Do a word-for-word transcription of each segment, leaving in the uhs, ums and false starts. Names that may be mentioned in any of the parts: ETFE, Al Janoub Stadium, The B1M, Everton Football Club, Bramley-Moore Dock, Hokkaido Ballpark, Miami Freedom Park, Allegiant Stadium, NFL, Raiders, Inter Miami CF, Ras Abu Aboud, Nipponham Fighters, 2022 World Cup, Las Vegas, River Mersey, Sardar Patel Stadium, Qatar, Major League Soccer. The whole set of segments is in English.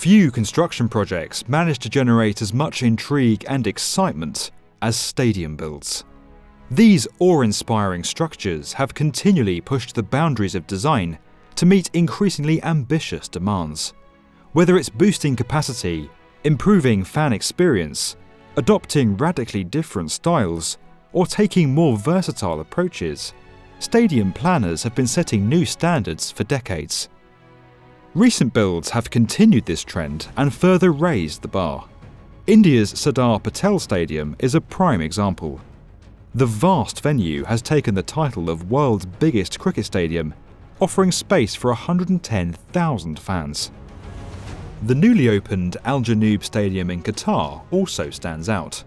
Few construction projects manage to generate as much intrigue and excitement as stadium builds. These awe-inspiring structures have continually pushed the boundaries of design to meet increasingly ambitious demands. Whether it's boosting capacity, improving fan experience, adopting radically different styles, or taking more versatile approaches, stadium planners have been setting new standards for decades. Recent builds have continued this trend and further raised the bar. India's Sardar Patel Stadium is a prime example. The vast venue has taken the title of world's biggest cricket stadium, offering space for one hundred ten thousand fans. The newly opened Al Janoub Stadium in Qatar also stands out.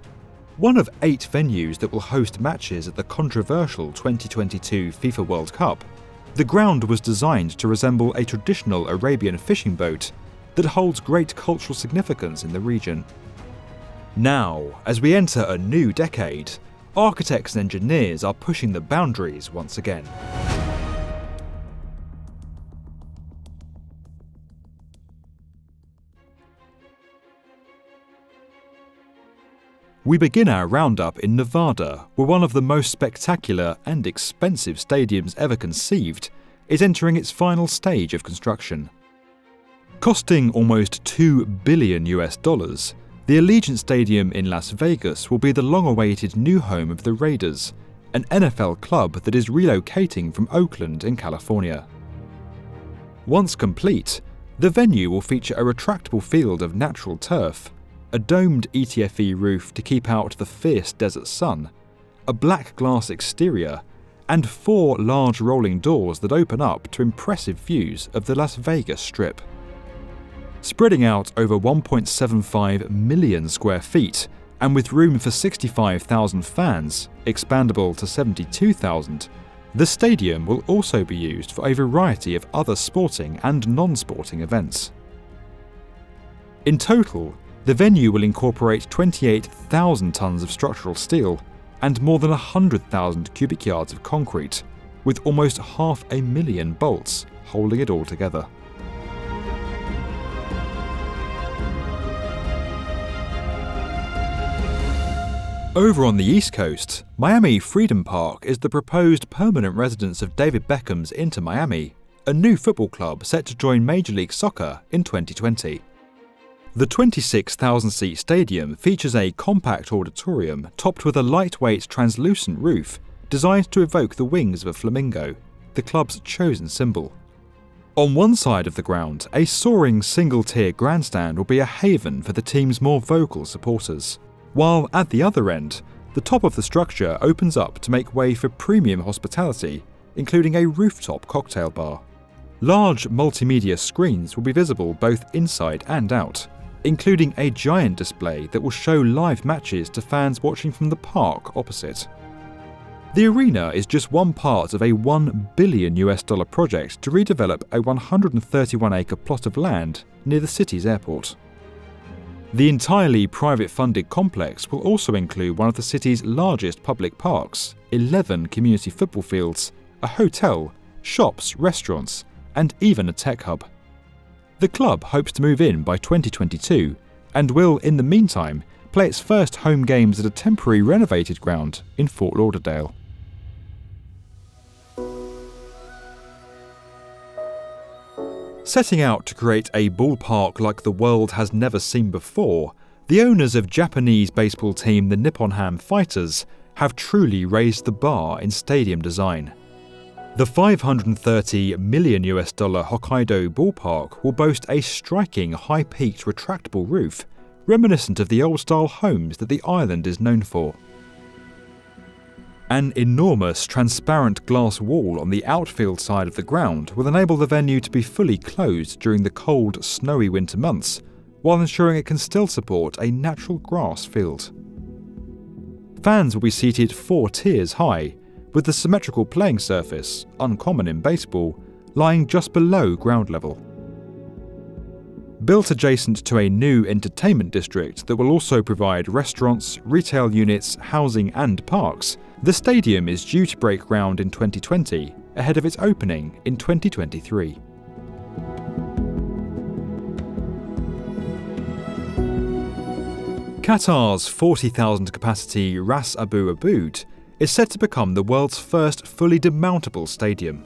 One of eight venues that will host matches at the controversial twenty twenty-two FIFA World Cup, the ground was designed to resemble a traditional Arabian fishing boat that holds great cultural significance in the region. Now, as we enter a new decade, architects and engineers are pushing the boundaries once again. We begin our roundup in Nevada, where one of the most spectacular and expensive stadiums ever conceived is entering its final stage of construction. Costing almost two billion US dollars, the Allegiant Stadium in Las Vegas will be the long-awaited new home of the Raiders, an N F L club that is relocating from Oakland in California. Once complete, the venue will feature a retractable field of natural turf, a domed E T F E roof to keep out the fierce desert sun, a black glass exterior, and four large rolling doors that open up to impressive views of the Las Vegas Strip. Spreading out over one point seven five million square feet, and with room for sixty-five thousand fans, expandable to seventy-two thousand, the stadium will also be used for a variety of other sporting and non-sporting events. In total, the venue will incorporate twenty-eight thousand tons of structural steel and more than one hundred thousand cubic yards of concrete, with almost half a million bolts holding it all together. Over on the East Coast, Miami Freedom Park is the proposed permanent residence of David Beckham's Inter Miami, a new football club set to join Major League Soccer in twenty twenty. The twenty-six thousand seat stadium features a compact auditorium topped with a lightweight translucent roof designed to evoke the wings of a flamingo, the club's chosen symbol. On one side of the ground, a soaring single-tier grandstand will be a haven for the team's more vocal supporters, while at the other end, the top of the structure opens up to make way for premium hospitality, including a rooftop cocktail bar. Large multimedia screens will be visible both inside and out, including a giant display that will show live matches to fans watching from the park opposite. The arena is just one part of a one billion US dollar project to redevelop a one hundred thirty-one acre plot of land near the city's airport. The entirely private funded complex will also include one of the city's largest public parks, eleven community football fields, a hotel, shops, restaurants, and even a tech hub. The club hopes to move in by twenty twenty-two and will, in the meantime, play its first home games at a temporary renovated ground in Fort Lauderdale. Setting out to create a ballpark like the world has never seen before, the owners of Japanese baseball team the Nipponham Fighters have truly raised the bar in stadium design. The five hundred thirty million US dollar Hokkaido Ballpark will boast a striking high-peaked retractable roof, reminiscent of the old-style homes that the island is known for. An enormous transparent glass wall on the outfield side of the ground will enable the venue to be fully closed during the cold, snowy winter months, while ensuring it can still support a natural grass field. Fans will be seated four tiers high, with the symmetrical playing surface, uncommon in baseball, lying just below ground level. Built adjacent to a new entertainment district that will also provide restaurants, retail units, housing and parks, the stadium is due to break ground in twenty twenty, ahead of its opening in twenty twenty-three. Qatar's forty thousand capacity Ras Abu Aboud is said to become the world's first fully demountable stadium.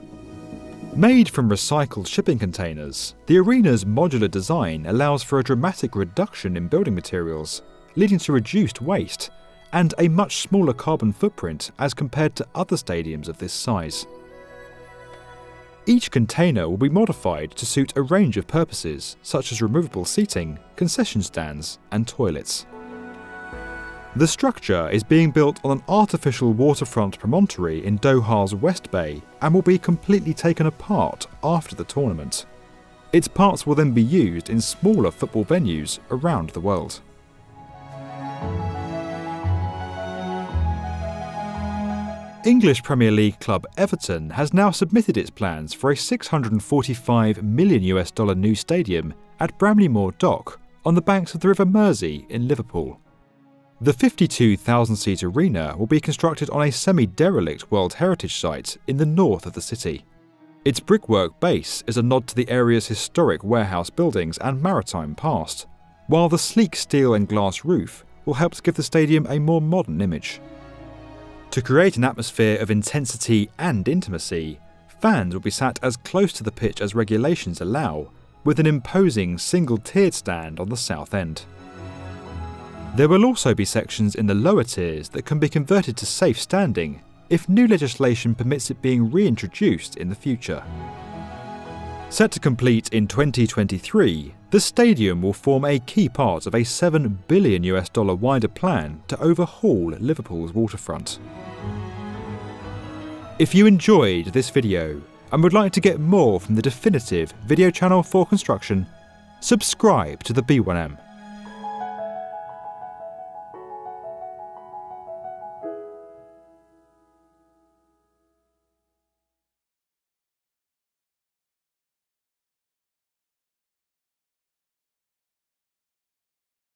Made from recycled shipping containers, the arena's modular design allows for a dramatic reduction in building materials, leading to reduced waste and a much smaller carbon footprint as compared to other stadiums of this size. Each container will be modified to suit a range of purposes, such as removable seating, concession stands, and toilets. The structure is being built on an artificial waterfront promontory in Doha's West Bay and will be completely taken apart after the tournament. Its parts will then be used in smaller football venues around the world. English Premier League club Everton has now submitted its plans for a six hundred forty-five million US dollar new stadium at Bramley-Moore Dock on the banks of the River Mersey in Liverpool. The fifty-two thousand seat arena will be constructed on a semi-derelict World Heritage Site in the north of the city. Its brickwork base is a nod to the area's historic warehouse buildings and maritime past, while the sleek steel and glass roof will help to give the stadium a more modern image. To create an atmosphere of intensity and intimacy, fans will be sat as close to the pitch as regulations allow, with an imposing single-tiered stand on the south end. There will also be sections in the lower tiers that can be converted to safe standing if new legislation permits it being reintroduced in the future. Set to complete in twenty twenty-three, the stadium will form a key part of a seven billion US dollar wider plan to overhaul Liverpool's waterfront. If you enjoyed this video and would like to get more from the definitive video channel for construction, subscribe to the B one M.